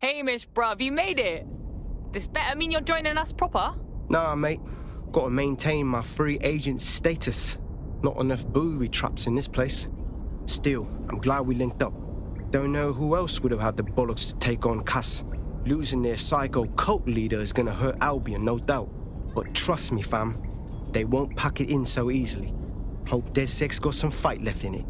Hamish, bruv, you made it. This better mean you're joining us proper? Nah, mate. Gotta maintain my free agent status. Not enough booby traps in this place. Still, I'm glad we linked up. Don't know who else would have had the bollocks to take on Cass. Losing their psycho cult leader is gonna hurt Albion, no doubt. But trust me, fam, they won't pack it in so easily. Hope DedSec's got some fight left in it.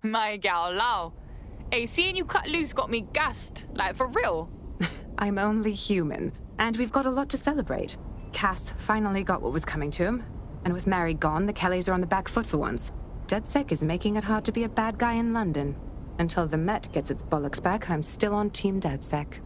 My gal, Lau. Hey, seeing you cut loose got me gassed, like for real. I'm only human, and we've got a lot to celebrate. Cass finally got what was coming to him, and with Mary gone, the Kellys are on the back foot for once. DedSec is making it hard to be a bad guy in London. Until the Met gets its bollocks back, I'm still on Team DedSec.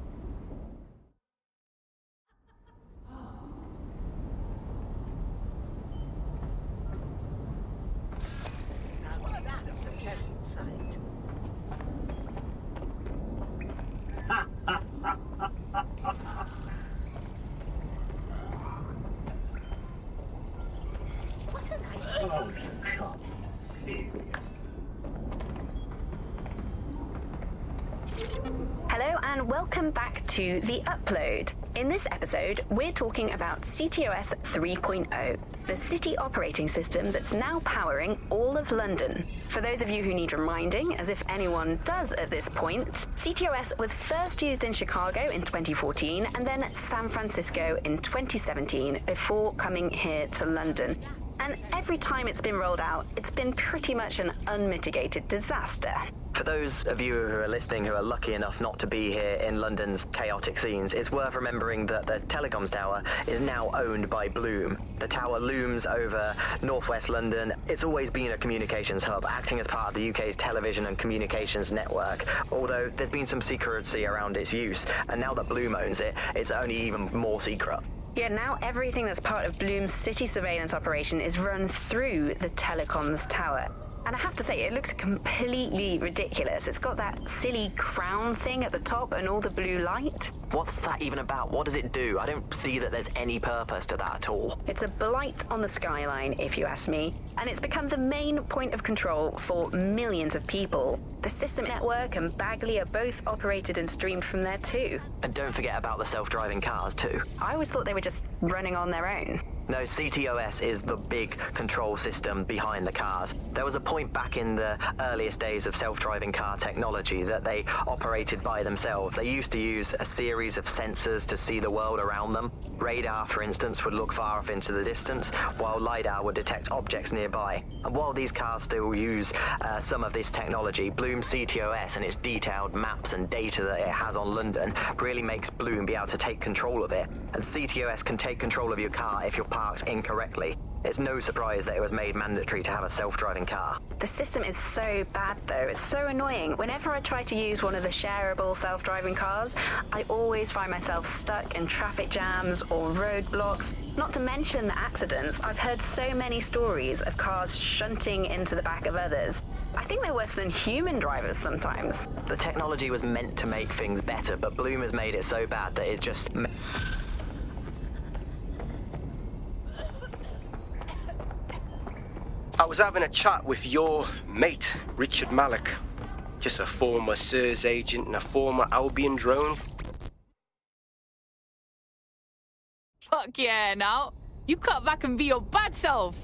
To The Upload. In this episode, we're talking about CTOS 3.0, the city operating system that's now powering all of London. For those of you who need reminding, as if anyone does at this point, CTOS was first used in Chicago in 2014 and then San Francisco in 2017 before coming here to London. And every time it's been rolled out, it's been pretty much an unmitigated disaster. For those of you who are listening who are lucky enough not to be here in London's chaotic scenes, it's worth remembering that the Telecoms Tower is now owned by Bloom. The tower looms over northwest London. It's always been a communications hub, acting as part of the UK's television and communications network, although there's been some secrecy around its use, and now that Bloom owns it, it's only even more secret. Yeah, now everything that's part of Bloom's city surveillance operation is run through the Telecoms Tower. And I have to say, it looks completely ridiculous. It's got that silly crown thing at the top and all the blue light. What's that even about? What does it do? I don't see that there's any purpose to that at all. It's a blight on the skyline, if you ask me. And it's become the main point of control for millions of people. The system network and Bagley are both operated and streamed from there too. And don't forget about the self-driving cars too. I always thought they were just running on their own. No, CTOS is the big control system behind the cars. There was a point back in the earliest days of self-driving car technology that they operated by themselves. They used to use a series of sensors to see the world around them. Radar, for instance, would look far off into the distance, while LiDAR would detect objects nearby. And while these cars still use some of this technology, Bloom CTOS and its detailed maps and data that it has on London really makes Bloom be able to take control of it. And CTOS can take control of your car if you're parked incorrectly. It's no surprise that it was made mandatory to have a self-driving car. The system is so bad though, it's so annoying. Whenever I try to use one of the shareable self-driving cars, I always find myself stuck in traffic jams or roadblocks, not to mention the accidents. I've heard so many stories of cars shunting into the back of others. I think they're worse than human drivers sometimes. The technology was meant to make things better, but Bloom has made it so bad that it just... I was having a chat with your mate, Richard Malik. Just a former SIRS agent and a former Albion drone. Fuck yeah, now. You cut back and be your bad self.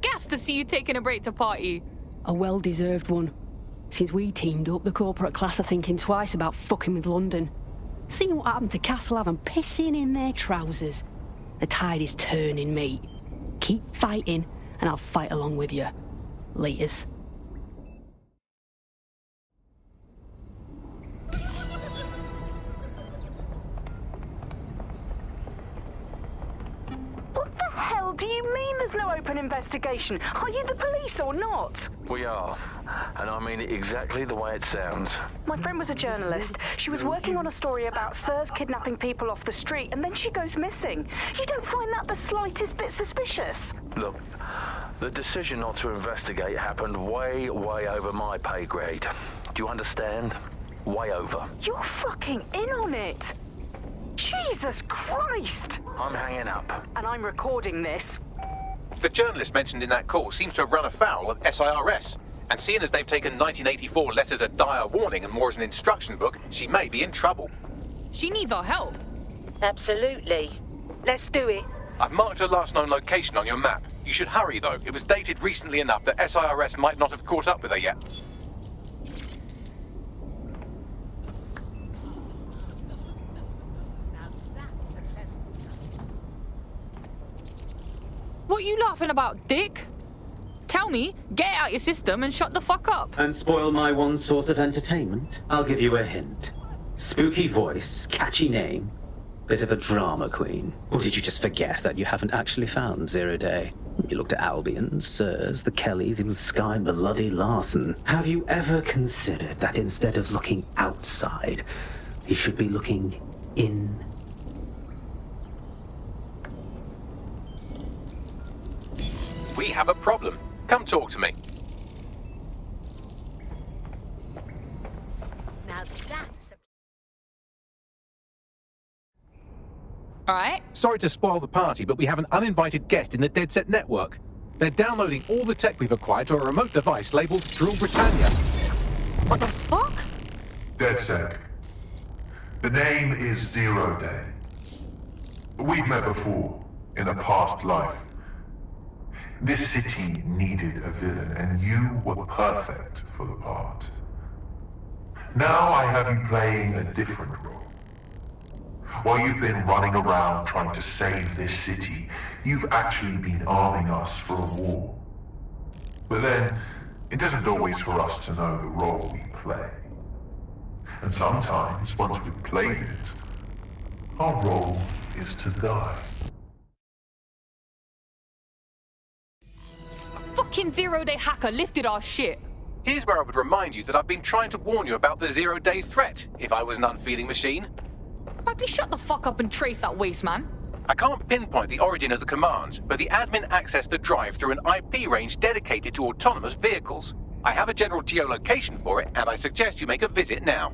Gaffs to see you taking a break to party. A well-deserved one. Since we teamed up, the corporate class are thinking twice about fucking with London. Seeing what happened to Castlehaven pissing in their trousers. The tide is turning, mate. Keep fighting, and I'll fight along with you. Laters. What the hell hell do you mean there's no open investigation? Are you the police or not? We are, and I mean it exactly the way it sounds. My friend was a journalist. She was working on a story about SIRS kidnapping people off the street, and then she goes missing. You don't find that the slightest bit suspicious? Look, the decision not to investigate happened way, way over my pay grade. Do you understand? Way over. You're fucking in on it! Jesus Christ! I'm hanging up. And I'm recording this. The journalist mentioned in that call seems to have run afoul of SIRS. And seeing as they've taken 1984 letters a dire warning and more as an instruction book, she may be in trouble. She needs our help. Absolutely. Let's do it. I've marked her last known location on your map. You should hurry, though. It was dated recently enough that SIRS might not have caught up with her yet. What are you laughing about, dick? Tell me, get out your system and shut the fuck up. And spoil my one source of entertainment? I'll give you a hint. Spooky voice, catchy name, bit of a drama queen. Or did you just forget that you haven't actually found Zero Day? You looked at Albion, SIRS, the Kellys, even Sky Bloody Larson. Have you ever considered that instead of looking outside, you should be looking in? We have a problem. Come talk to me. Now that's all right. Sorry to spoil the party, but we have an uninvited guest in the DedSec network. They're downloading all the tech we've acquired to a remote device labeled Drill Britannia. What the fuck? DedSec. The name is Zero Day. We've met before in a past life. This city needed a villain, and you were perfect for the part. Now I have you playing a different role. While you've been running around trying to save this city, you've actually been arming us for a war. But then, it isn't always for us to know the role we play. And sometimes, once we've played it, our role is to die. Fucking Zero Day hacker lifted our shit. Here's where I would remind you that I've been trying to warn you about the Zero Day threat, if I was an unfeeling machine. Bagley, shut the fuck up and trace that waste, man. I can't pinpoint the origin of the commands, but the admin accessed the drive through an IP range dedicated to autonomous vehicles. I have a general geolocation for it, and I suggest you make a visit now.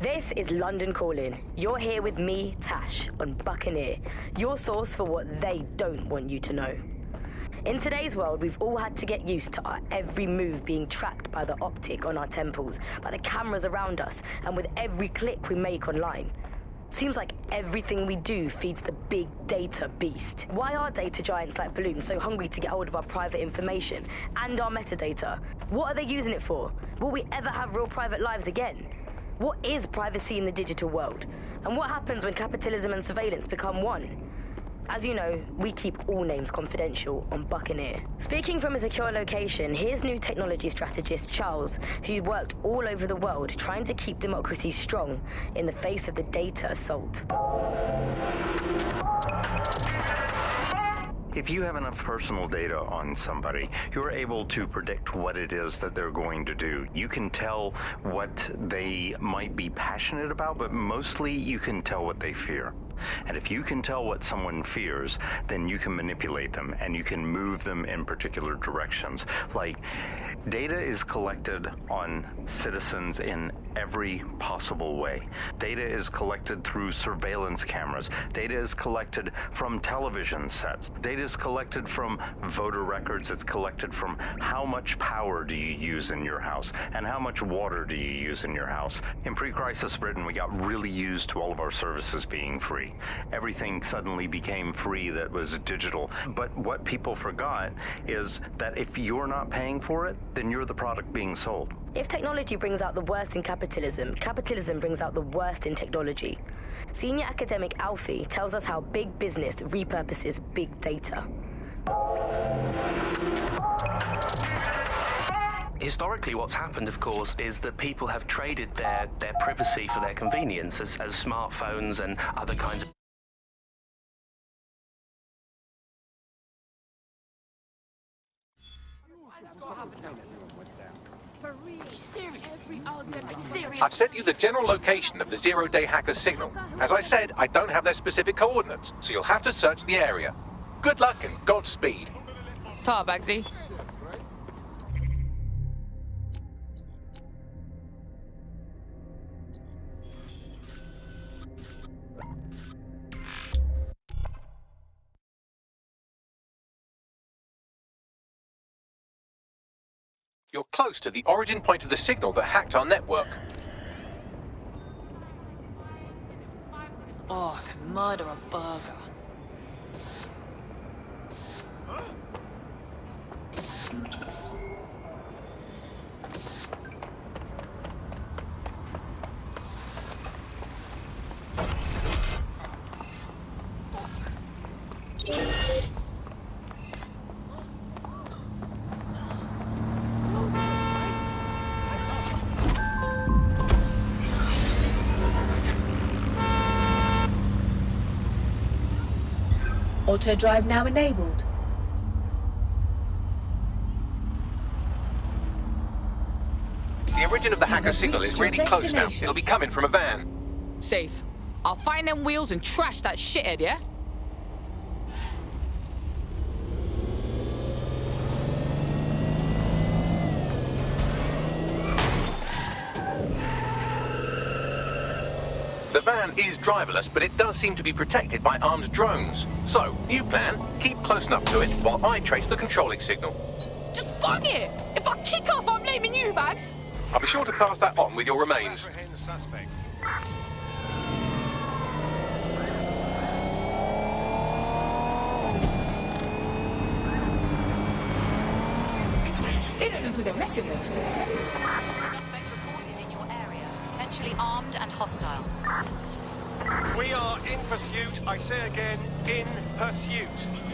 This is London Calling. You're here with me, Tash, on Buccaneer, your source for what they don't want you to know. In today's world, we've all had to get used to our every move being tracked by the optic on our temples, by the cameras around us, and with every click we make online. Seems like everything we do feeds the big data beast. Why are data giants like Bloom so hungry to get hold of our private information and our metadata? What are they using it for? Will we ever have real private lives again? What is privacy in the digital world? And what happens when capitalism and surveillance become one? As you know, we keep all names confidential on Buccaneer. Speaking from a secure location, here's new technology strategist Charles, who worked all over the world trying to keep democracy strong in the face of the data assault. If you have enough personal data on somebody, you're able to predict what it is that they're going to do. You can tell what they might be passionate about, but mostly you can tell what they fear. And if you can tell what someone fears, then you can manipulate them and you can move them in particular directions. Like, data is collected on citizens in every possible way. Data is collected through surveillance cameras. Data is collected from television sets. Data is collected from voter records. It's collected from how much power do you use in your house and how much water do you use in your house. In pre-crisis Britain, we got really used to all of our services being free. Everything suddenly became free that was digital. But what people forgot is that if you're not paying for it, then you're the product being sold. If technology brings out the worst in capitalism, capitalism brings out the worst in technology. Senior academic Alfie tells us how big business repurposes big data. Historically, what's happened, of course, is that people have traded their privacy for their convenience, as smartphones and other kinds of... I've sent you the general location of the zero-day hacker signal. As I said, I don't have their specific coordinates, so you'll have to search the area. Good luck and Godspeed. Tar, Bagsy. You're close to the origin point of the signal that hacked our network. Oh, I could murder a burger. Auto drive now enabled. The origin of the hacker signal is really close now. It'll be coming from a van. Safe. I'll find them wheels and trash that shithead, yeah? The van is driverless, but it does seem to be protected by armed drones. So, new plan, keep close enough to it while I trace the controlling signal. Just bung it! If I kick off, I'm naming you, Bags! I'll be sure to cast that on with your remains. They don't know who they're messing with. Suspect reported in your area, potentially armed and hostile. We are in pursuit, I say again, in pursuit.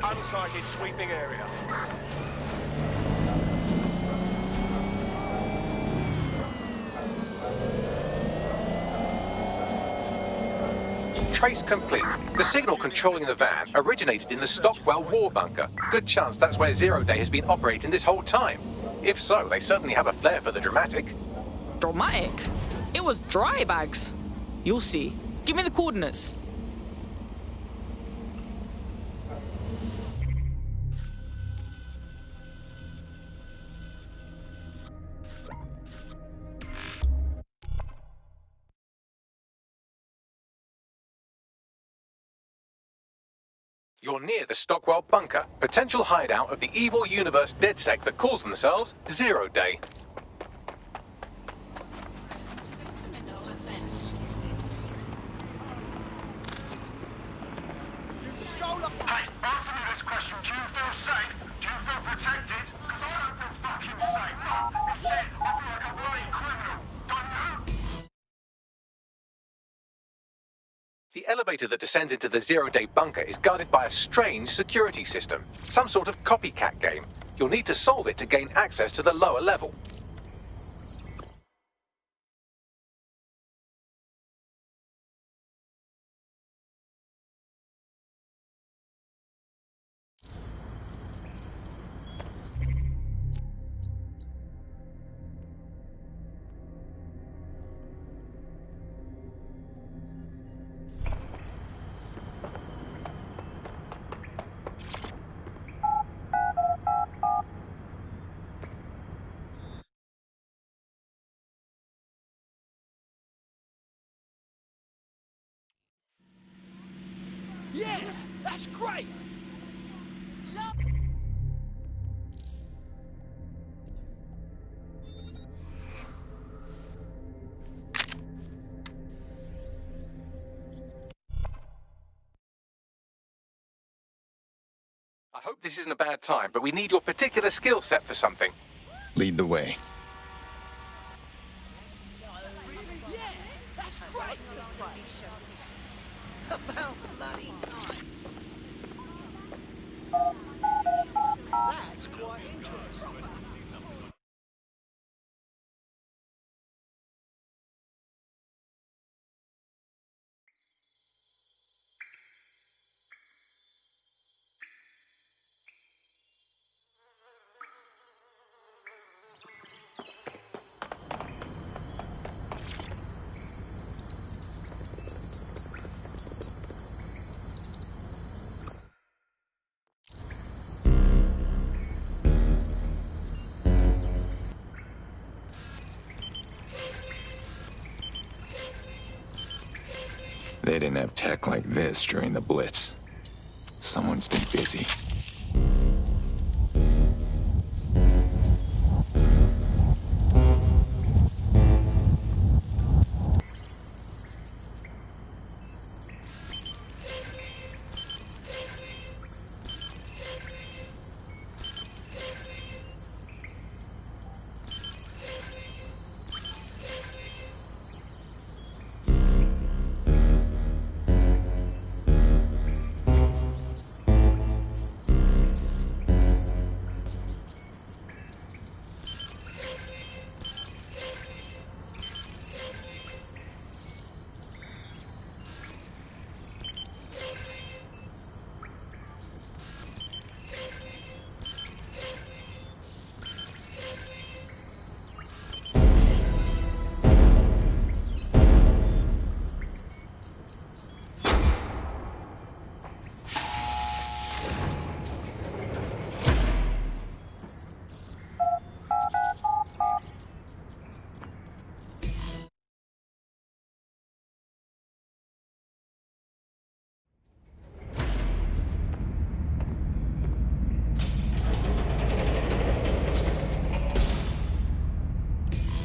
Unsighted sweeping area. Trace complete. The signal controlling the van originated in the Stockwell War Bunker. Good chance that's where Zero Day has been operating this whole time. If so, they certainly have a flair for the dramatic. Dramatic? It was dry, Bags. You'll see. Give me the coordinates. You're near the Stockwell Bunker, potential hideout of the evil universe DedSec that calls themselves Zero Day. Hey, answer me this question. Do you feel safe? Do you feel protected? Because I don't feel fucking safe. Instead, I feel like a bloody criminal. Don't you? The elevator that descends into the zero-day bunker is guarded by a strange security system, some sort of copycat game. You'll need to solve it to gain access to the lower level. hope this isn't a bad time, but we need your particular skill set for something. Lead the way. They didn't have tech like this during the Blitz. Someone's been busy.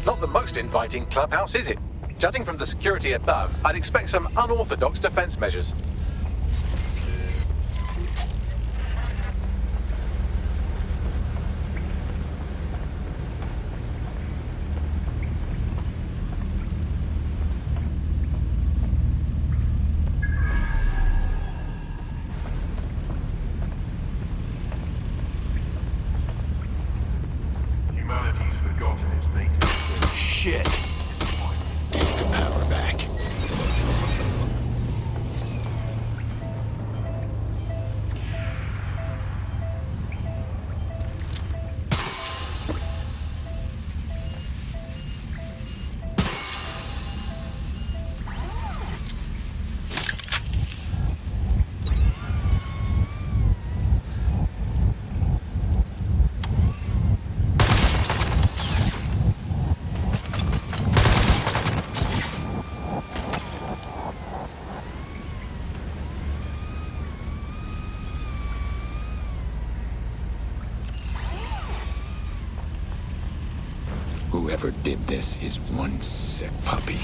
Not the most inviting clubhouse, is it? Judging from the security above, I'd expect some unorthodox defense measures. Whoever did this is one sick puppy.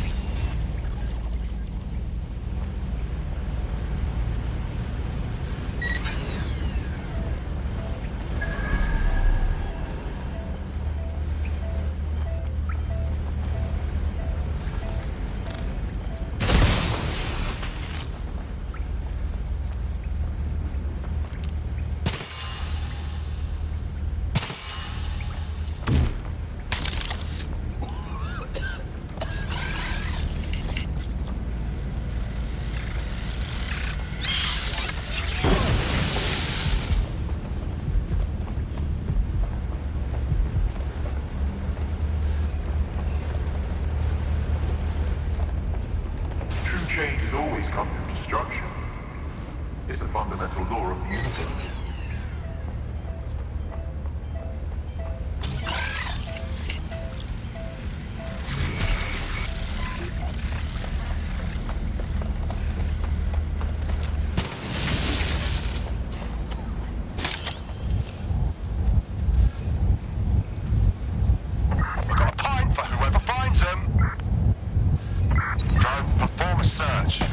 Search.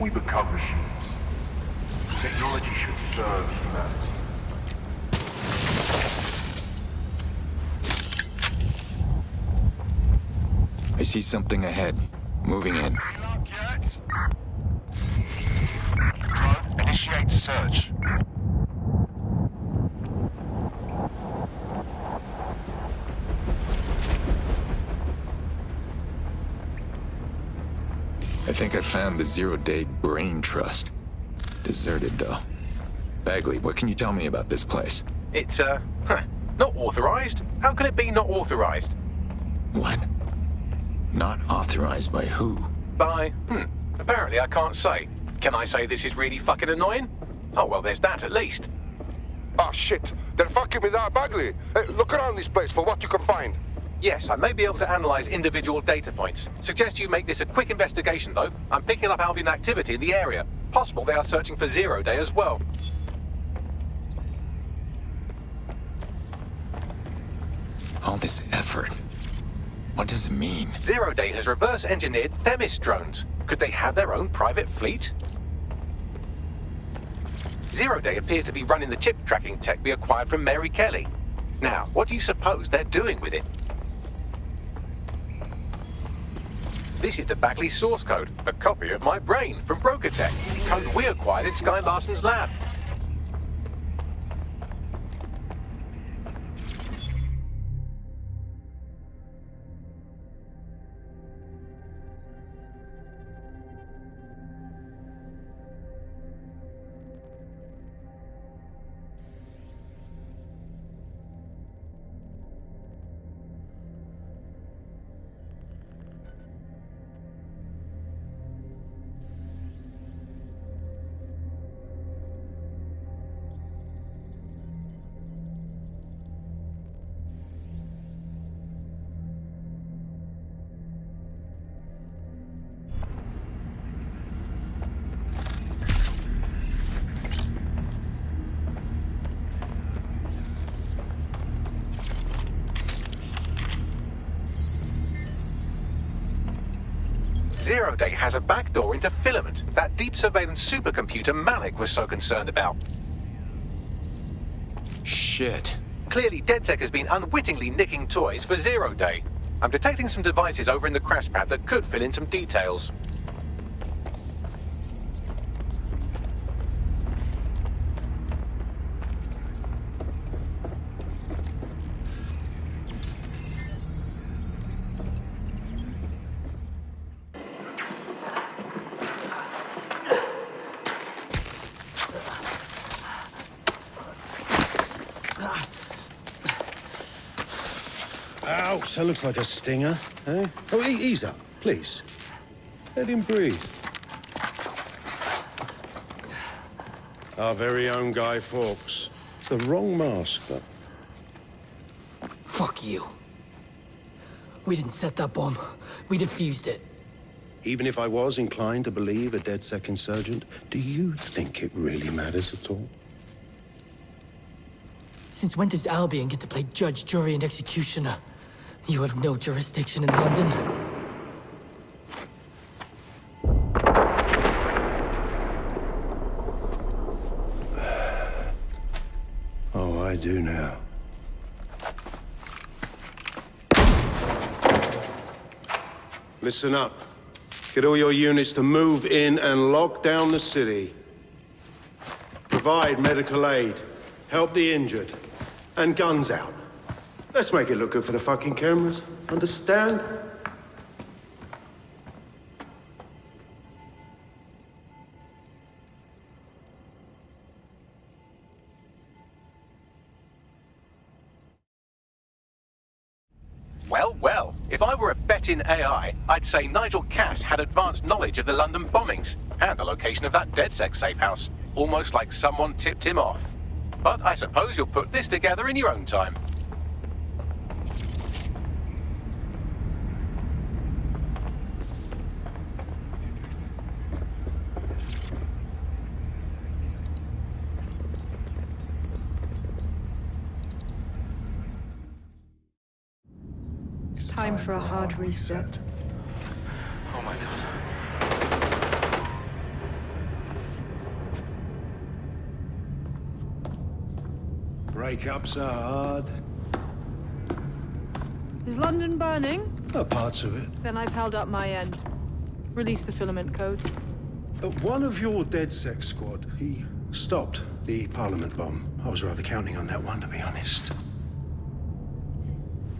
we become machines. Technology should serve humanity. I see something ahead. Moving in. Not yet. Drone, initiate search. I think I found the zero-day brain trust. Deserted, though. Bagley, what can you tell me about this place? It's, not authorized. How can it be not authorized? What? Not authorized by who? By, apparently I can't say. Can I say this is really fucking annoying? Oh, well, there's that at least. Oh, shit. They're fucking with our Bagley. Hey, look around this place for what you can find. Yes, I may be able to analyze individual data points. Suggest you make this a quick investigation, though. I'm picking up Albion activity in the area. Possible they are searching for Zero Day as well. All this effort. What does it mean? Zero Day has reverse-engineered Themis drones. Could they have their own private fleet? Zero Day appears to be running the chip tracking tech we acquired from Mary Kelly. Now, what do you suppose they're doing with it? This is the Bagley source code, a copy of my brain from Brokertech, code we acquired in Sky Larson's lab. Zero Day has a backdoor into Filament, that deep surveillance supercomputer Malik was so concerned about. Shit. Clearly, DedSec has been unwittingly nicking toys for Zero Day. I'm detecting some devices over in the crash pad that could fill in some details. That looks like a stinger, eh? Oh, ease up, please. Let him breathe. Our very own Guy Fawkes. It's the wrong mask, though. Fuck you. We didn't set that bomb. We defused it. Even if I was inclined to believe a DedSec insurgent, do you think it really matters at all? Since when does Albion get to play judge, jury, and executioner? You have no jurisdiction in London. Oh, I do now. Listen up. Get all your units to move in and lock down the city. Provide medical aid. Help the injured. And guns out. Let's make it look good for the fucking cameras. Understand? Well, well. If I were a betting AI, I'd say Nigel Cass had advanced knowledge of the London bombings and the location of that DedSec safe house. Almost like someone tipped him off. But I suppose you'll put this together in your own time. Time for a hard reset. Oh my god. Breakups are hard. Is London burning? Parts of it. Then I've held up my end. Release the filament code. One of your DedSec squad, he stopped the Parliament bomb. I was rather counting on that one, to be honest.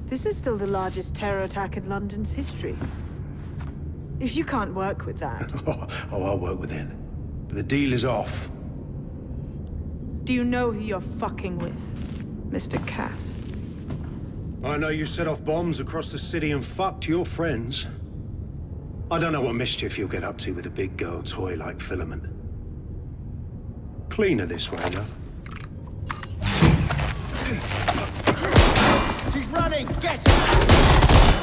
This is still the largest terror attack in London's history. If you can't work with that... Oh, I'll work with it. But the deal is off. Do you know who you're fucking with, Mr. Cass? I know you set off bombs across the city and fucked your friends. I don't know what mischief you'll get up to with a big girl toy like Filament. Cleaner this way, though. She's running! Get her!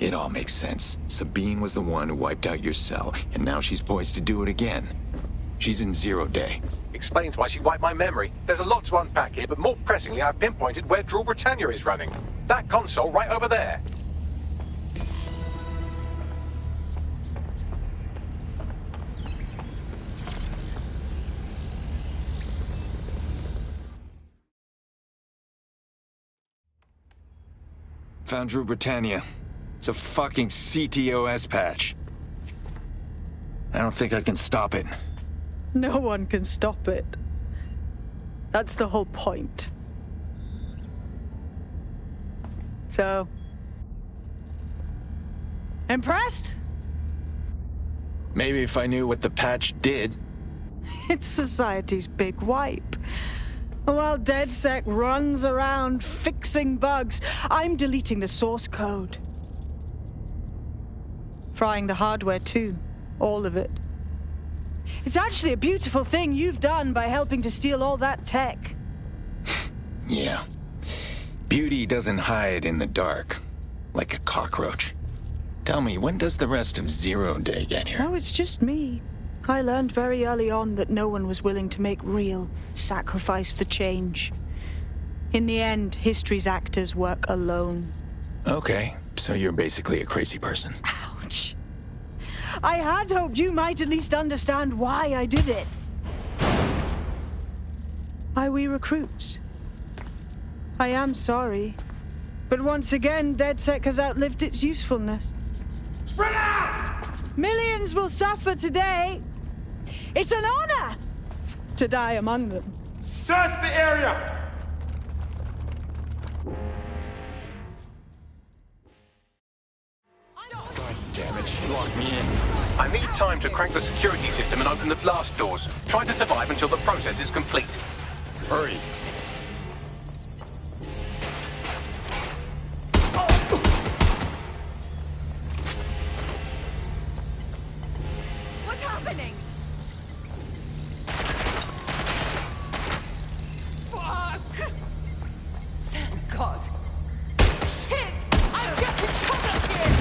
It all makes sense. Sabine was the one who wiped out your cell, and now she's poised to do it again. She's in Zero Day. Explains why she wiped my memory. There's a lot to unpack here, but more pressingly, I've pinpointed where Drill Britannia is running. That console right over there. Found Drill Britannia. It's a fucking CTOS patch. I don't think I can stop it. No one can stop it. That's the whole point. So... impressed? Maybe if I knew what the patch did. It's society's big wipe. While DedSec runs around fixing bugs, I'm deleting the source code. Frying the hardware too. All of it. It's actually a beautiful thing you've done by helping to steal all that tech. Yeah. Beauty doesn't hide in the dark, like a cockroach. Tell me, when does the rest of Zero Day get here? No, it's just me. I learned very early on that no one was willing to make real sacrifice for change. In the end, history's actors work alone. Okay, so you're basically a crazy person. Ouch. I had hoped you might at least understand why I did it. Why we recruits. I am sorry, but once again, DedSec has outlived its usefulness. Spread out! Millions will suffer today. It's an honor to die among them. Search the area! Damn it, she locked me in. I need time to crank the security system and open the blast doors. Try to survive until the process is complete. Hurry. What's happening? Fuck! Thank God. Shit! I'm getting caught up here!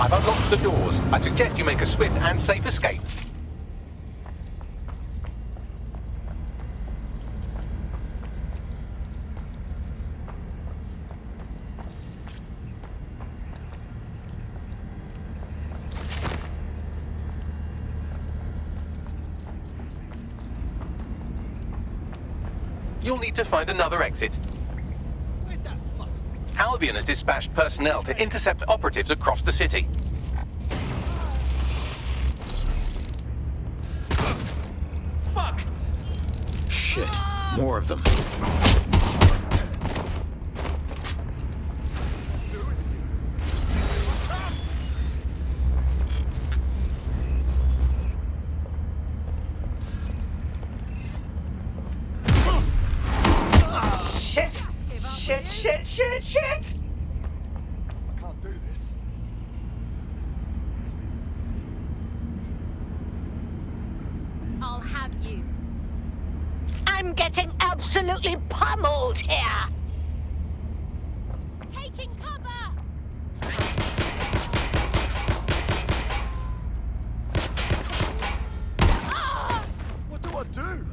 I've unlocked the doors. I suggest you make a swift and safe escape. You'll need to find another exit. Albion has dispatched personnel to intercept operatives across the city. Fuck! Shit, more of them. Shit! I can't do this. I'll have you. I'm getting absolutely pummeled here. Taking cover! Ah! What do I do?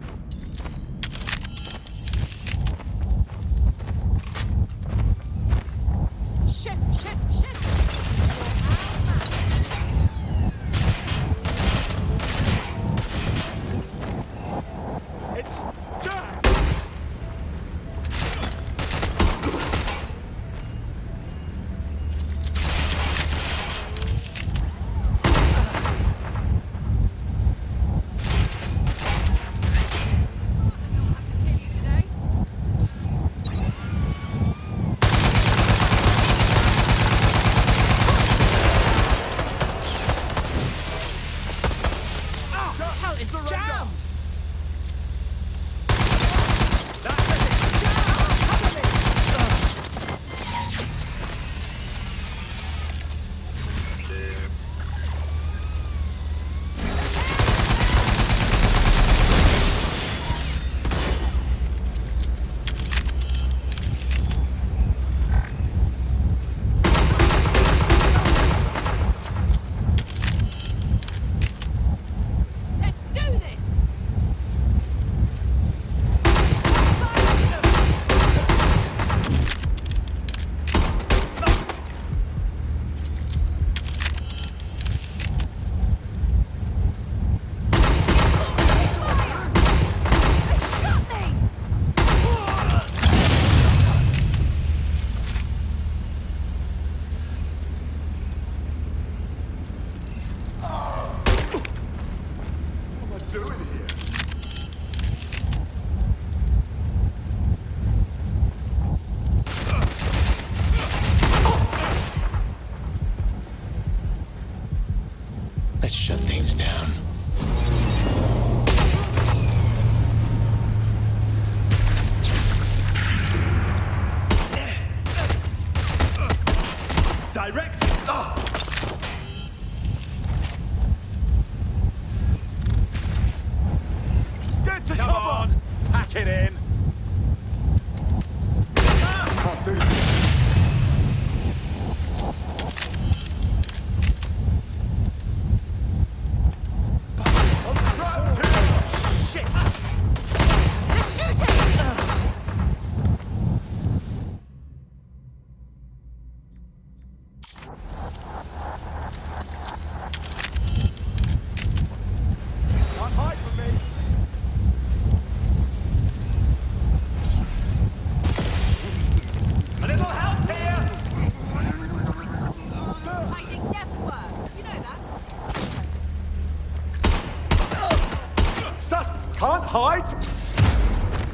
Hide?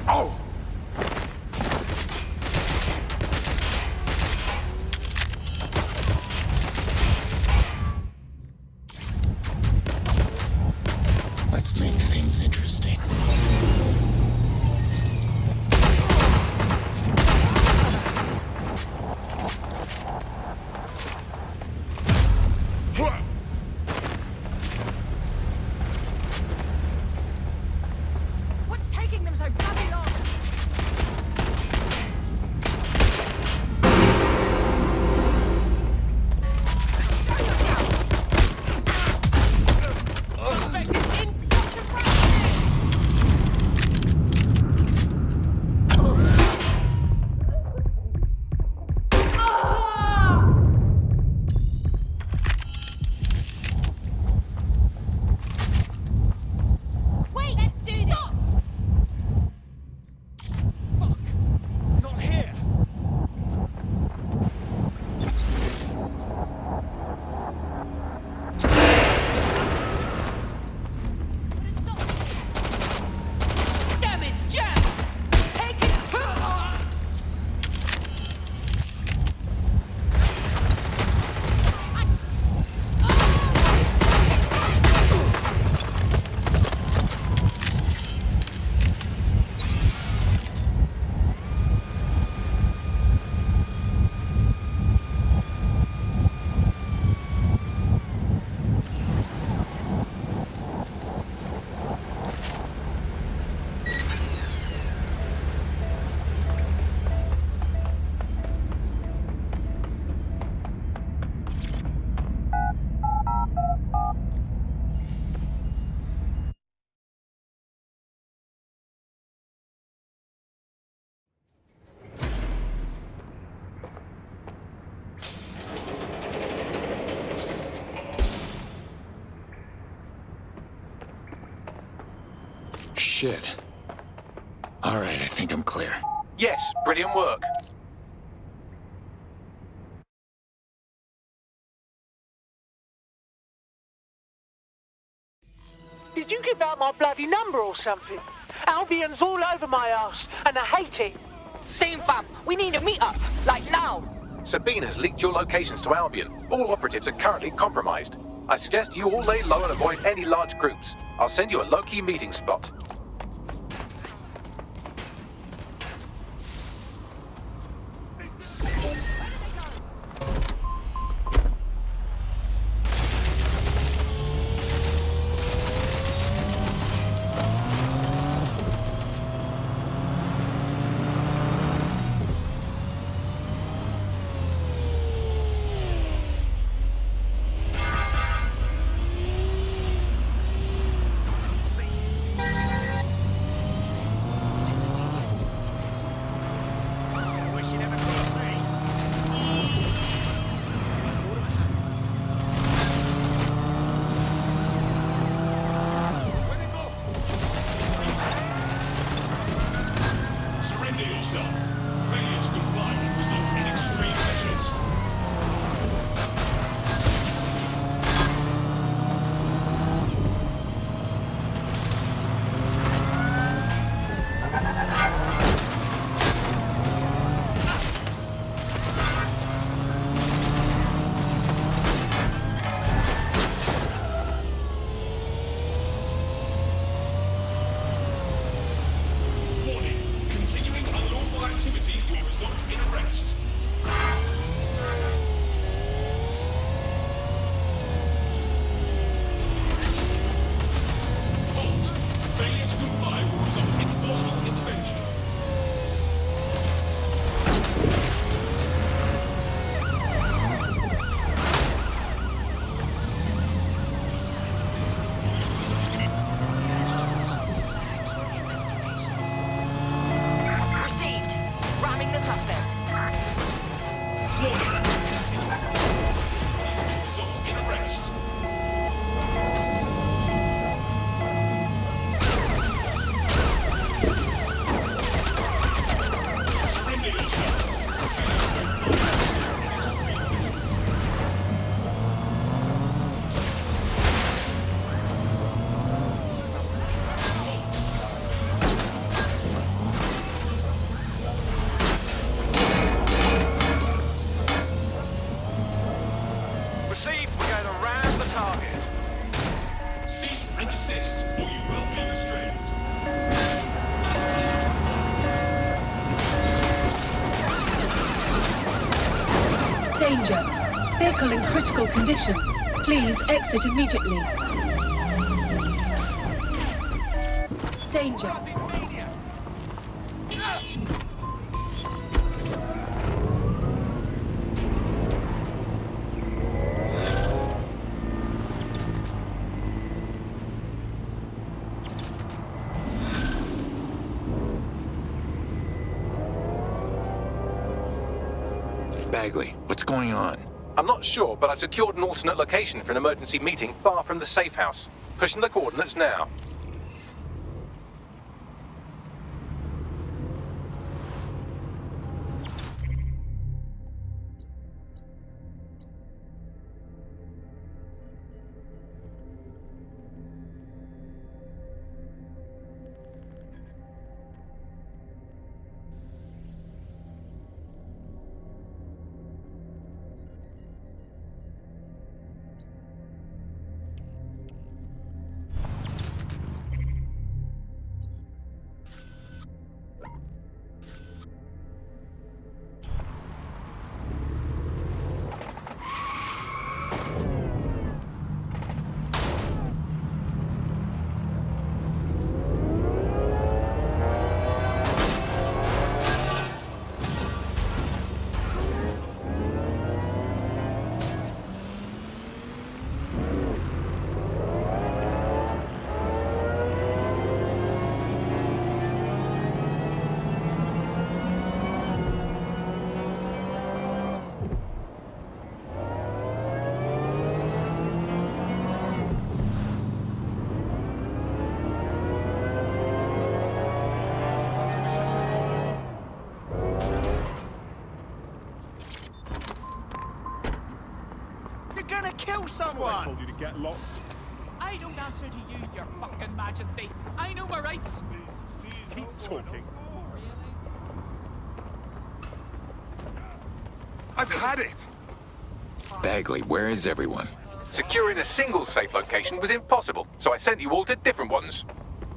Oh! Let's make things interesting. shit. All right, I think I'm clear. Yes, brilliant work. Did you give out my bloody number or something? Albion's all over my ass, and I hate it. Same fam, we need a meet-up, like now. Sabine has leaked your locations to Albion. All operatives are currently compromised. I suggest you all lay low and avoid any large groups. I'll send you a low-key meeting spot. Vehicle in critical condition. Please exit immediately. Danger. Bagley, what's going on? I'm not sure, but I secured an alternate location for an emergency meeting far from the safe house. Pushing the coordinates now. someone! I told you to get lost. I don't answer to you, your fucking majesty. I know my rights. Please keep talking. I've had it! Bagley, where is everyone? Securing a single safe location was impossible, so I sent you all to different ones.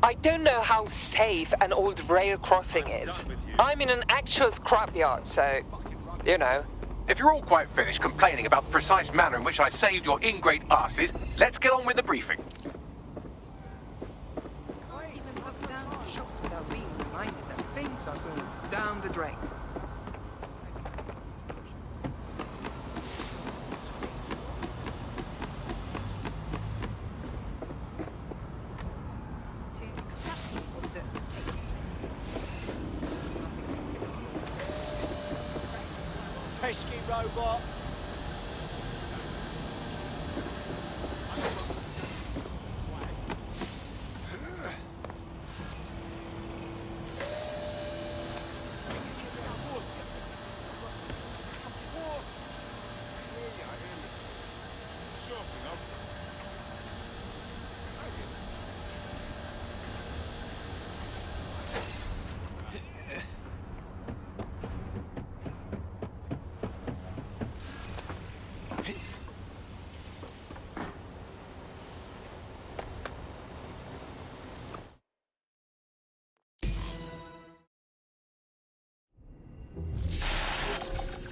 I don't know how safe an old rail crossing is. I'm in an actual scrapyard, so, you know. If you're all quite finished complaining about the precise manner in which I saved your ingrate asses, let's get on with the briefing. Can't even look down to the shops without being reminded that things are going down the drain. Robot.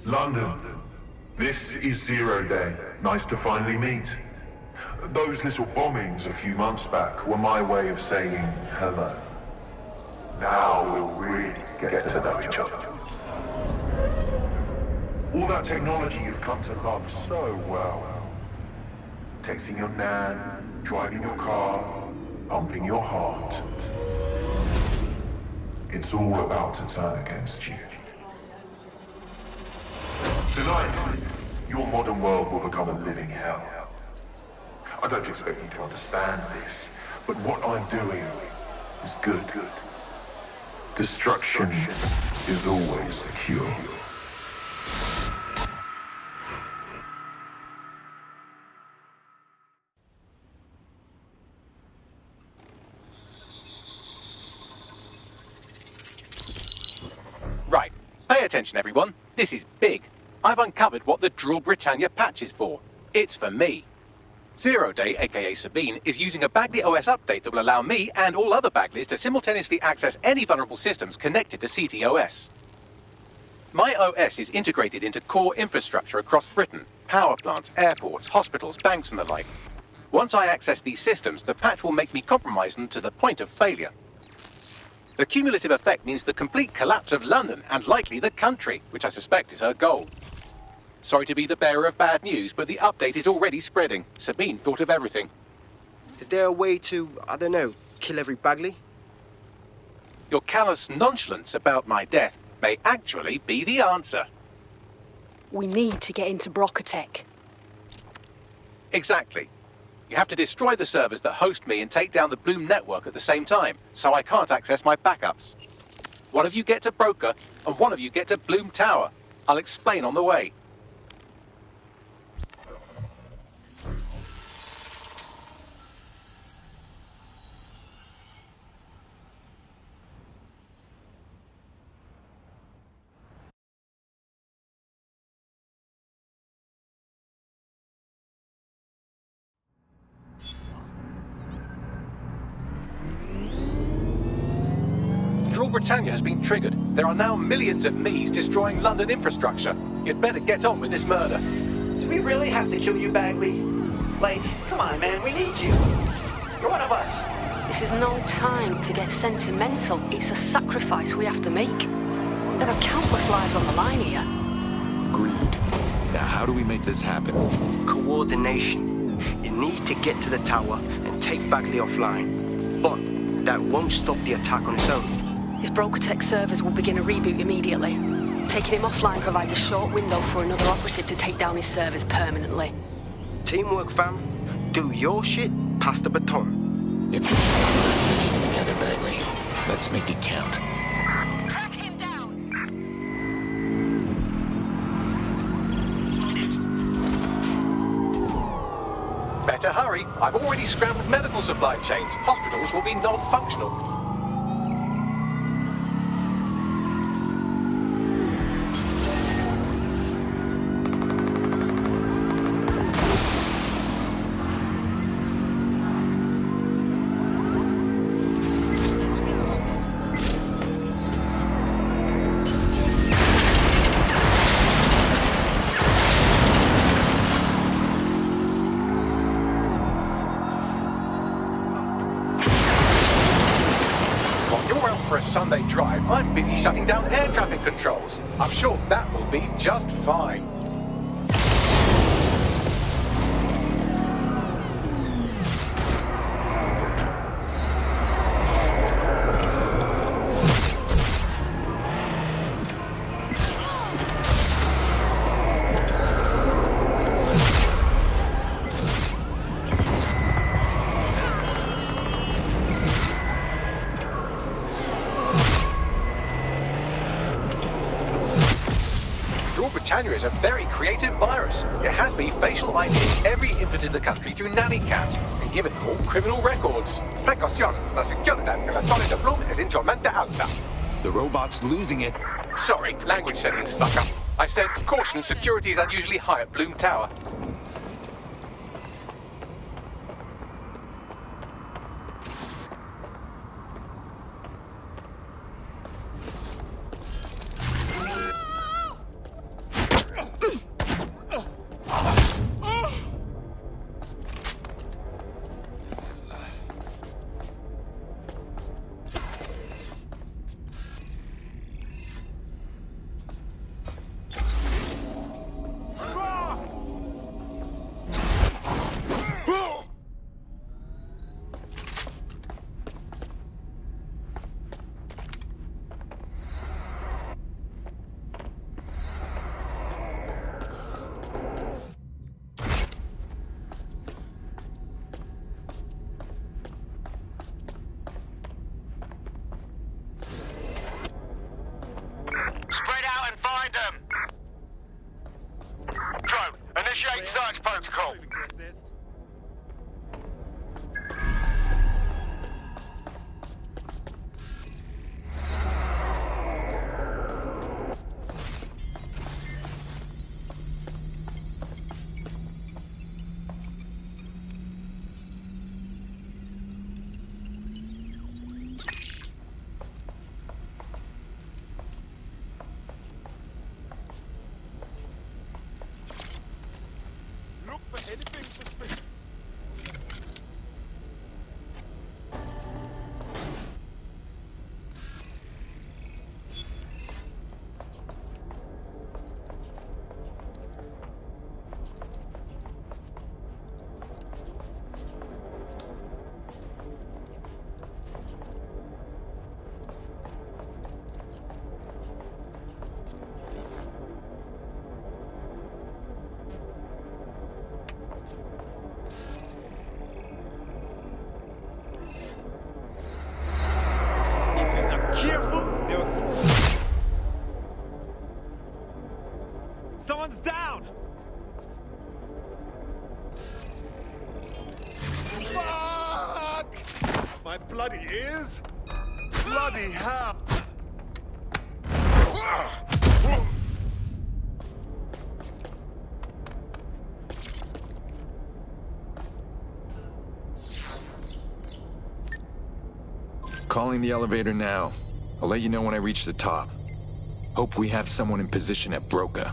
London, this is Zero Day. Nice to finally meet. Those little bombings a few months back were my way of saying hello. Now we'll really get to know each other. All that technology you've come to love so well. Texting your nan, driving your car, pumping your heart. It's all about to turn against you. Tonight, your modern world will become a living hell. I don't expect you to understand this, but what I'm doing is good. Destruction is always the cure. Right. Pay attention, everyone. This is big. I've uncovered what the Drill Britannia patch is for. It's for me. Zero Day, aka Sabine, is using a Bagley OS update that will allow me and all other Bagleys to simultaneously access any vulnerable systems connected to CTOS. My OS is integrated into core infrastructure across Britain, power plants, airports, hospitals, banks and the like. Once I access these systems, the patch will make me compromise them to the point of failure. The cumulative effect means the complete collapse of London and likely the country, which I suspect is her goal. Sorry to be the bearer of bad news, but the update is already spreading. Sabine thought of everything. Is there a way to, I don't know, kill every Bagley? Your callous nonchalance about my death may actually be the answer. We need to get into Brokertech. Exactly. You have to destroy the servers that host me and take down the Bloom network at the same time, so I can't access my backups. One of you get to Broker, and one of you get to Bloom Tower. I'll explain on the way. Britannia has been triggered. There are now millions of me's destroying London infrastructure. You'd better get on with this murder. Do we really have to kill you, Bagley? Like, come on, man, we need you. You're one of us. This is no time to get sentimental. It's a sacrifice we have to make. There are countless lives on the line here. Agreed. Now, how do we make this happen? Coordination. You need to get to the tower and take Bagley offline. But that won't stop the attack on its own. His Brokertech servers will begin a reboot immediately. Taking him offline provides a short window for another operative to take down his servers permanently. Teamwork, fam. Do your shit, pass the baton. If this is our last mission together, Bagley, let's make it count. Track him down! better hurry. I've already scrambled medical supply chains. Hospitals will be non-functional. Sunday drive, I'm busy shutting down air traffic controls. I'm sure that will be just fine. Is a very creative virus. It has me facial IDing every infant in the country through nanny cams and given them all criminal records. Precaution, la seguridad de la torre de Blum es insolmente alta. The robot's losing it. Sorry, language settings, fucker. I said, caution, security is unusually high at Bloom Tower. Someone's down! Fuck! My bloody ears? Bloody hell! Calling the elevator now. I'll let you know when I reach the top. Hope we have someone in position at Broca.